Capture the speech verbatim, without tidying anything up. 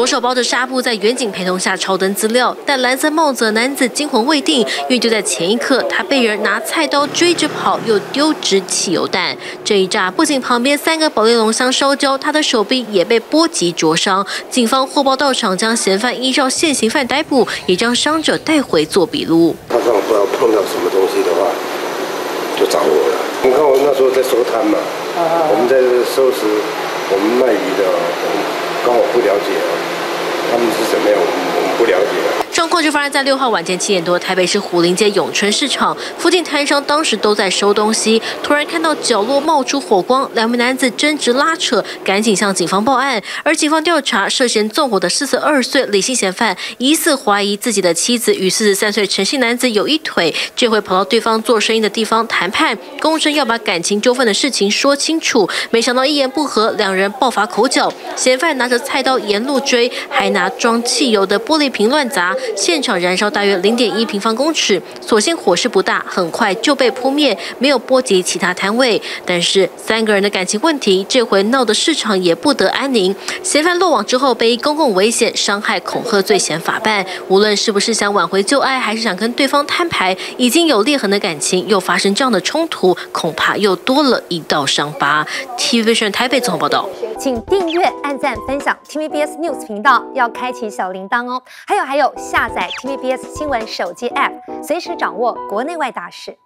左手包着纱布，在远景陪同下抄登资料，但蓝色帽子的男子惊魂未定，因为就在前一刻，他被人拿菜刀追着跑，又丢掷汽油弹。这一炸不仅旁边三个保丽龙箱烧焦，他的手臂也被波及灼伤。警方获报到场，将嫌犯依照现行犯逮捕，也将伤者带回做笔录。他如果碰到什么东西的话，就找我了。你看我那时候在收摊嘛，我们在收拾我们卖鱼的，刚好不了解他们是怎么样，我们不了解。 状况就发生在六号晚间七点多，台北市虎林街永春市场附近，摊商当时都在收东西，突然看到角落冒出火光，两名男子争执拉扯，赶紧向警方报案。而警方调查涉嫌纵火的四十二岁李姓嫌犯，疑似怀疑自己的妻子与四十三岁陈姓男子有一腿，这回跑到对方做生意的地方谈判，公称要把感情纠纷的事情说清楚。没想到一言不合，两人爆发口角，嫌犯拿着菜刀沿路追，还拿装汽油的玻璃瓶乱砸。 现场燃烧大约 零点一 平方公尺，所幸火势不大，很快就被扑灭，没有波及其他摊位。但是三个人的感情问题，这回闹得市场也不得安宁。嫌犯落网之后，被以公共危险、伤害、恐吓罪嫌法办。无论是不是想挽回旧爱，还是想跟对方摊牌，已经有裂痕的感情又发生这样的冲突，恐怕又多了一道伤疤。T V B S 台北综合报道，请订阅、按赞、分享 T V B S News 频道，要开启小铃铛哦。还有还有。 下载 T V B S 新闻手机 App， 随时掌握国内外大事。